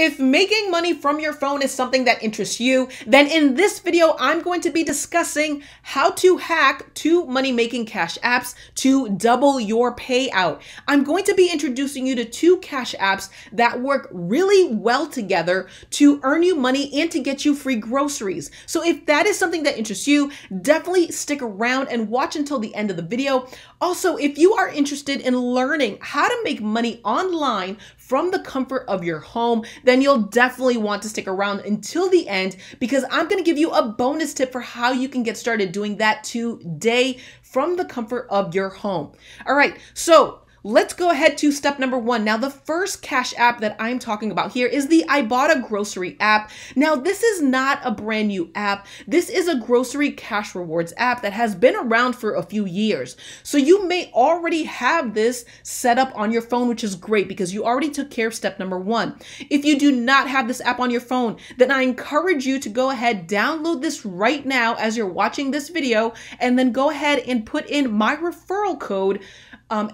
If making money from your phone is something that interests you, then in this video, I'm going to be discussing how to hack 2 money-making cash apps to double your payout. I'm going to be introducing you to 2 cash apps that work really well together to earn you money and to get you free groceries. So if that is something that interests you, definitely stick around and watch until the end of the video. Also, if you are interested in learning how to make money online from the comfort of your home, then you'll definitely want to stick around until the end because I'm going to give you a bonus tip for how you can get started doing that today from the comfort of your home. All right, so let's go ahead to step number 1. Now, the first cash app that I'm talking about here is the Ibotta grocery app. Now, this is not a brand new app. This is a grocery cash rewards app that has been around for a few years. So you may already have this set up on your phone, which is great because you already took care of step number 1. If you do not have this app on your phone, then I encourage you to go ahead, download this right now as you're watching this video, and then go ahead and put in my referral code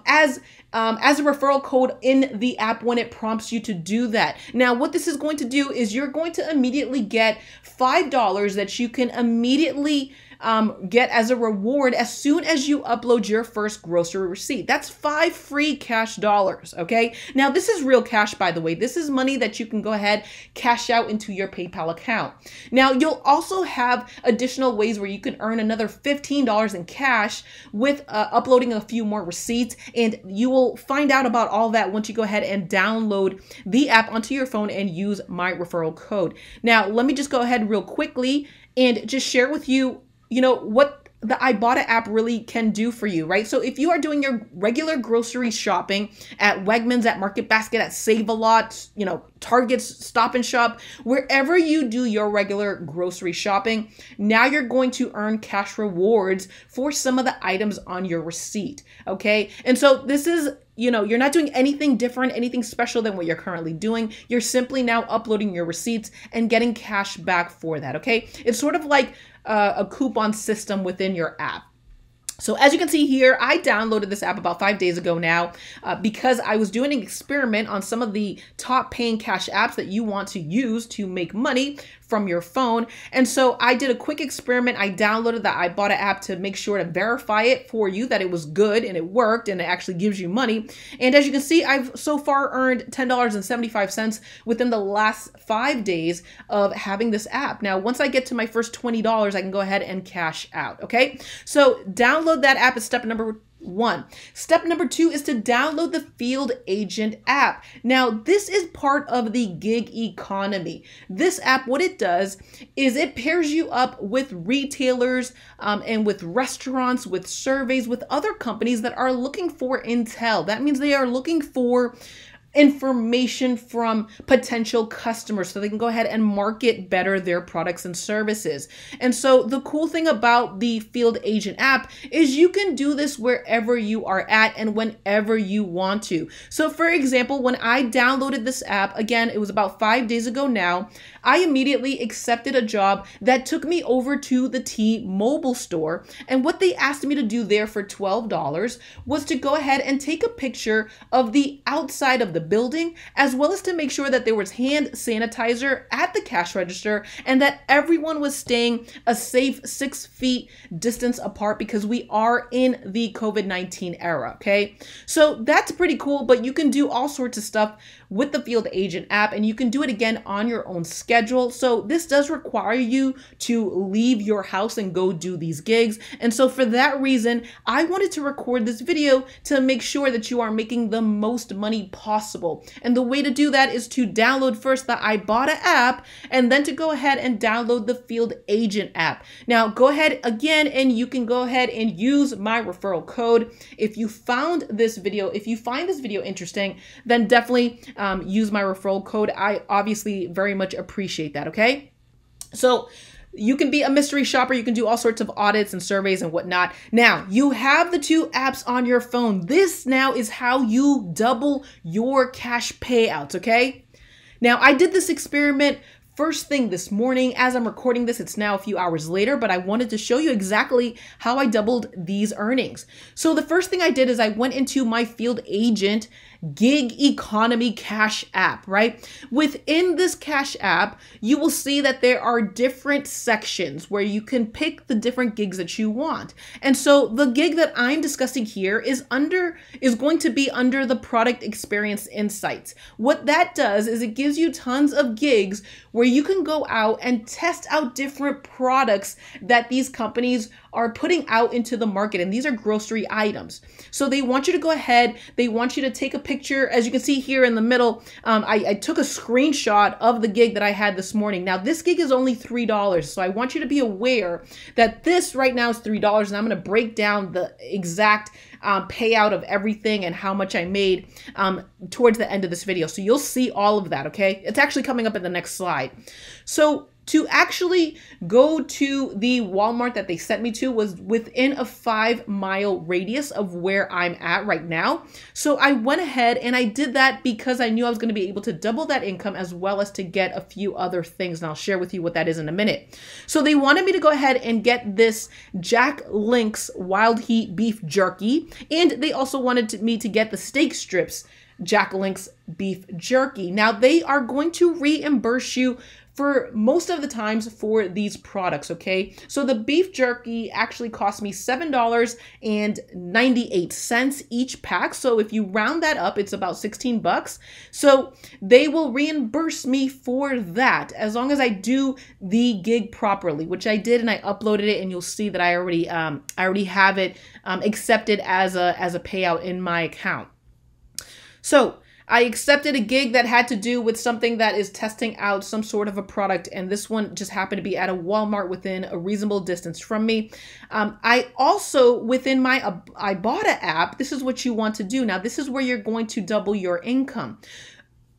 as a referral code in the app when it prompts you to do that. Now, what this is going to do is you're going to immediately get $5 that you can immediately get as a reward as soon as you upload your first grocery receipt. That's 5 free cash dollars, okay? Now, this is real cash, by the way. This is money that you can go ahead, cash out into your PayPal account. Now, you'll also have additional ways where you can earn another $15 in cash with uploading a few more receipts, and you will find out about all that once you go ahead and download the app onto your phone and use my referral code. Now, let me just go ahead real quickly and just share with you what the Ibotta app really can do for you, right? So if you are doing your regular grocery shopping at Wegmans, at Market Basket, at Save-A-Lot, Target's Stop and Shop, wherever you do your regular grocery shopping, now you're going to earn cash rewards for some of the items on your receipt, okay? And so this is, you're not doing anything different, anything special than what you're currently doing. You're simply now uploading your receipts and getting cash back for that, okay? It's sort of like a coupon system within your app. So as you can see here, I downloaded this app about 5 days ago now because I was doing an experiment on some of the top paying cash apps that you want to use to make money from your phone. And so I did a quick experiment. I downloaded the Ibotta app to make sure to verify it for you that it was good and it worked and it actually gives you money. And as you can see, I've so far earned $10.75 within the last 5 days of having this app. Now, once I get to my first $20, I can go ahead and cash out, okay? So download that app is step number 1. Step number 2 is to download the Field Agent app. Now, this is part of the gig economy. This app, what it does is it pairs you up with retailers and with restaurants, with surveys, with other companies that are looking for intel. That means they are looking for information from potential customers so they can go ahead and market better their products and services. And so the cool thing about the Field Agent app is you can do this wherever you are at and whenever you want to. So for example, when I downloaded this app, again, it was about 5 days ago now, I immediately accepted a job that took me over to the T-Mobile store. And what they asked me to do there for $12 was to go ahead and take a picture of the outside of the building, as well as to make sure that there was hand sanitizer at the cash register and that everyone was staying a safe 6 feet distance apart because we are in the COVID-19 era, okay? So that's pretty cool, but you can do all sorts of stuff with the Field Agent app, and you can do it again on your own schedule. So this does require you to leave your house and go do these gigs. And so for that reason, I wanted to record this video to make sure that you are making the most money possible. And the way to do that is to download first the Ibotta app and then to go ahead and download the Field Agent app. Now go ahead again, and you can go ahead and use my referral code. If you find this video interesting, then definitely use my referral code. I obviously very much appreciate that, okay? So you can be a mystery shopper. You can do all sorts of audits and surveys and whatnot. Now, you have the 2 apps on your phone. This now is how you double your cash payouts, okay? Now, I did this experiment first thing this morning. As I'm recording this, it's now a few hours later, but I wanted to show you exactly how I doubled these earnings. So the first thing I did is I went into my Field Agent gig economy cash app, right? Within this cash app, you will see that there are different sections where you can pick the different gigs that you want. And so the gig that I'm discussing here is going to be under the product experience insights. What that does is it gives you tons of gigs where you can go out and test out different products that these companies are putting out into the market. And these are grocery items. So they want you to go ahead. They want you to take a picture. As you can see here in the middle, I took a screenshot of the gig that I had this morning. Now this gig is only $3. So I want you to be aware that this right now is $3. And I'm going to break down the exact payout of everything and how much I made towards the end of this video. So you'll see all of that. Okay. It's actually coming up in the next slide. So to actually go to the Walmart that they sent me to was within a 5-mile radius of where I'm at right now. So I went ahead and I did that because I knew I was going to be able to double that income as well as to get a few other things. And I'll share with you what that is in a minute. So they wanted me to go ahead and get this Jack Link's Wild Heat Beef Jerky. And they also wanted me to get the steak strips Jack Link's Beef Jerky. Now they are going to reimburse you for most of the times for these products, okay? So the beef jerky actually cost me $7.98 each pack. So if you round that up, it's about 16 bucks. So they will reimburse me for that as long as I do the gig properly, which I did, and I uploaded it, and you'll see that I already have it accepted as a payout in my account. So I accepted a gig that had to do with something that is testing out some sort of a product, and this one just happened to be at a Walmart within a reasonable distance from me. I also, within my Ibotta app, this is what you want to do. Now, this is where you're going to double your income.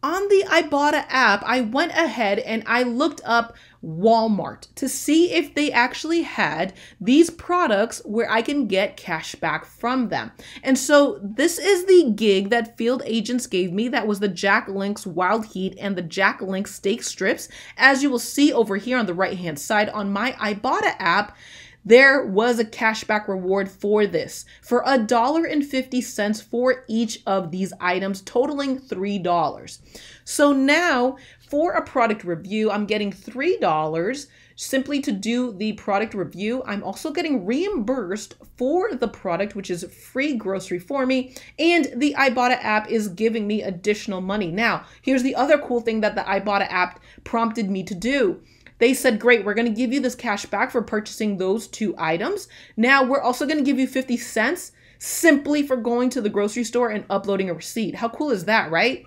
On the Ibotta app, I went ahead and I looked up Walmart to see if they actually had these products where I can get cash back from them. And so this is the gig that Field Agents gave me. That was the Jack Link's Wild Heat and the Jack Link's Steak Strips. As you will see over here on the right-hand side on my Ibotta app, there was a cashback reward for this for $1.50 for each of these items, totaling $3. So now for a product review, I'm getting $3 simply to do the product review. I'm also getting reimbursed for the product, which is free grocery for me. And the Ibotta app is giving me additional money. Now, here's the other cool thing that the Ibotta app prompted me to do. They said, great, we're going to give you this cash back for purchasing those two items. Now, we're also going to give you 50 cents simply for going to the grocery store and uploading a receipt. How cool is that, right?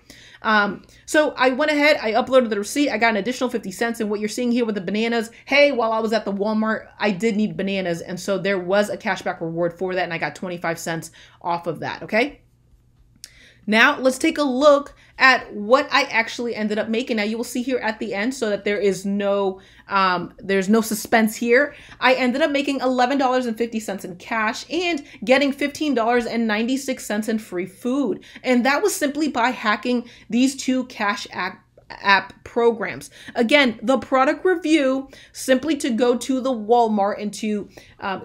So I went ahead, I uploaded the receipt, I got an additional 50 cents. And what you're seeing here with the bananas, hey, while I was at the Walmart, I did need bananas. And so there was a cashback reward for that. And I got 25 cents off of that. Okay. Now let's take a look at what I actually ended up making. Now you will see here at the end so that there is no, there's no suspense here. I ended up making $11.50 in cash and getting $15.96 in free food. And that was simply by hacking these two cash app programs. Again, the product review, simply to go to the Walmart and to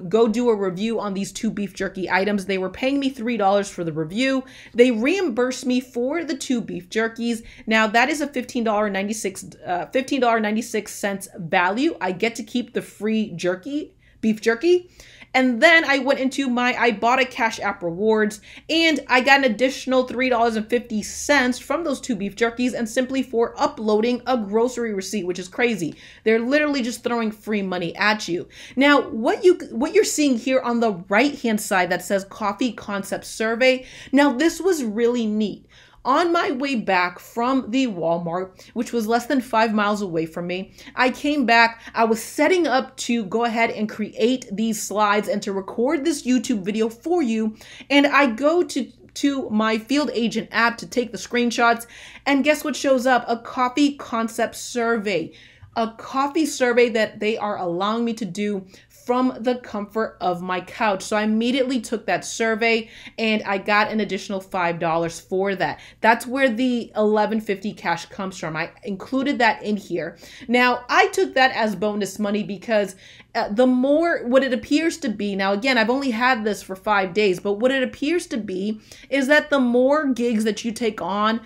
go do a review on these two beef jerky items. They were paying me $3 for the review. They reimbursed me for the two beef jerkies. Now that is a $15.96 value. I get to keep the free jerky, beef jerky. And then I went into my Ibotta Cash App Rewards and I got an additional $3.50 from those two beef jerkies and simply for uploading a grocery receipt, which is crazy. They're literally just throwing free money at you. Now, what you're seeing here on the right-hand side that says Coffee Concept Survey. Now, this was really neat. On my way back from the Walmart, which was less than 5 miles away from me, I came back, I was setting up to go ahead and create these slides and to record this YouTube video for you. And I go to my Field Agent app to take the screenshots. And guess what shows up? A coffee concept survey. A coffee survey that they are allowing me to do from the comfort of my couch. So I immediately took that survey and I got an additional $5 for that. That's where the $11.50 cash comes from. I included that in here. Now I took that as bonus money because the more what it appears to be, now again, I've only had this for 5 days, but what it appears to be is that the more gigs that you take on,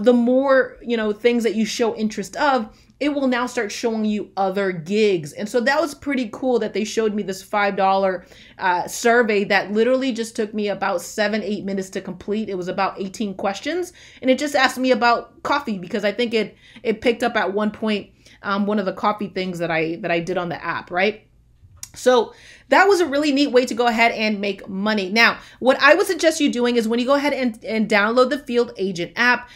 the more, you know, things that you show interest of, it will now start showing you other gigs. And so that was pretty cool that they showed me this $5 survey that literally just took me about 7-8 minutes to complete. It was about 18 questions. And it just asked me about coffee, because I think it picked up at one point one of the coffee things that I did on the app, right? So that was a really neat way to go ahead and make money. Now, what I would suggest you doing is when you go ahead and download the Field Agent app,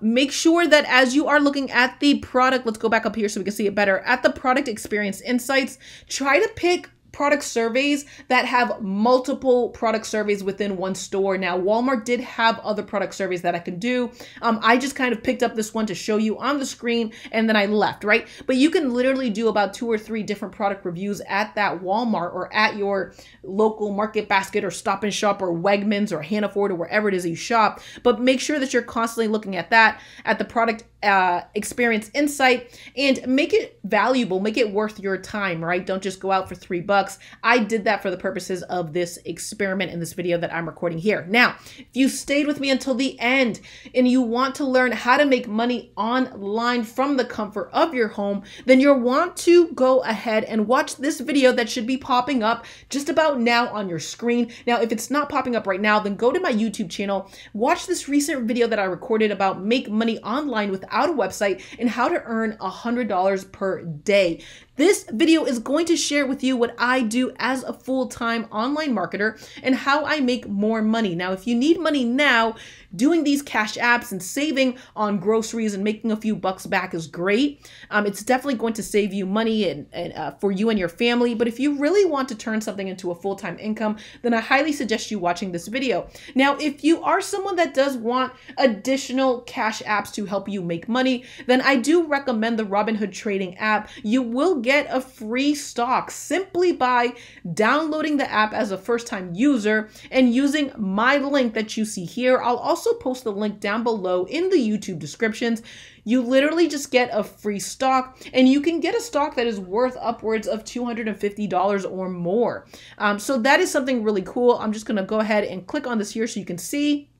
make sure that as you are looking at the product, let's go back up here so we can see it better, at the product experience insights, try to pick product surveys that have multiple product surveys within one store. Now, Walmart did have other product surveys that I could do. I just kind of picked up this one to show you on the screen and then I left, right? But you can literally do about 2 or 3 different product reviews at that Walmart or at your local Market Basket or Stop and Shop or Wegmans or Hannah Ford or wherever it is that you shop. But make sure that you're constantly looking at that, at the product experience insight, and make it valuable, make it worth your time, right? Don't just go out for $3. I did that for the purposes of this experiment in this video that I'm recording here. Now, if you stayed with me until the end and you want to learn how to make money online from the comfort of your home, then you'll want to go ahead and watch this video that should be popping up just about now on your screen. Now, if it's not popping up right now, then go to my YouTube channel, watch this recent video that I recorded about make money online without a website and how to earn $100 per day. This video is going to share with you what I do as a full-time online marketer and how I make more money. Now, if you need money now, doing these cash apps and saving on groceries and making a few bucks back is great. It's definitely going to save you money and for you and your family. But if you really want to turn something into a full-time income, then I highly suggest you watching this video. Now, if you are someone that does want additional cash apps to help you make money, then I do recommend the Robinhood trading app. You will get a free stock simply by downloading the app as a first-time user and using my link that you see here. I'll also post the link down below in the YouTube descriptions. You literally just get a free stock, and you can get a stock that is worth upwards of $250 or more. So that is something really cool. I'm just going to go ahead and click on this here so you can see.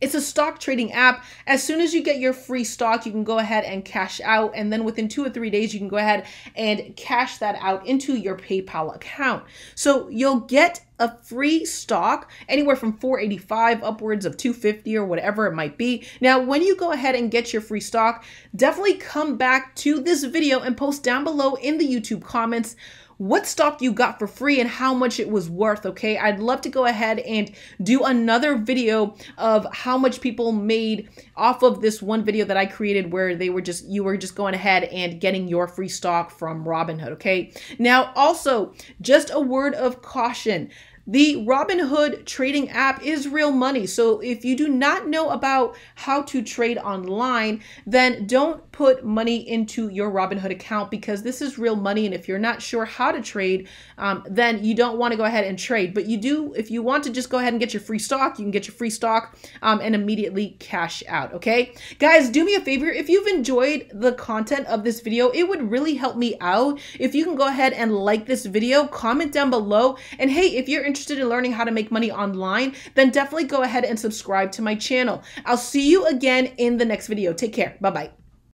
It's a stock trading app. As soon as you get your free stock, you can go ahead and cash out. And then within 2 or 3 days, you can go ahead and cash that out into your PayPal account. So you'll get a free stock anywhere from $4.85 upwards of $2.50 or whatever it might be. Now, when you go ahead and get your free stock, definitely come back to this video and post down below in the YouTube comments what stock you got for free and how much it was worth, okay? I'd love to go ahead and do another video of how much people made off of this one video that I created where they were just, you were just going ahead and getting your free stock from Robinhood, okay? Now, also, just a word of caution. The Robinhood trading app is real money. So if you do not know about how to trade online, then don't put money into your Robinhood account because this is real money. And if you're not sure how to trade, then you don't want to go ahead and trade. But you do, if you want to just go ahead and get your free stock, you can get your free stock and immediately cash out, okay? Guys, do me a favor. If you've enjoyed the content of this video, it would really help me out if you can go ahead and like this video, comment down below. And hey, if you're interested in learning how to make money online, then definitely go ahead and subscribe to my channel. I'll see you again in the next video. Take care. Bye-bye.